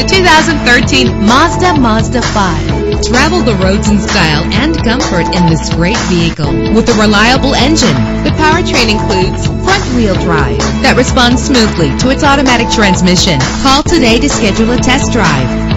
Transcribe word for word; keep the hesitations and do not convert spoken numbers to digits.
The two thousand thirteen Mazda Mazda five. Travel the roads in style and comfort in this great vehicle with a reliable engine. The powertrain includes front-wheel drive that responds smoothly to its automatic transmission. Call today to schedule a test drive.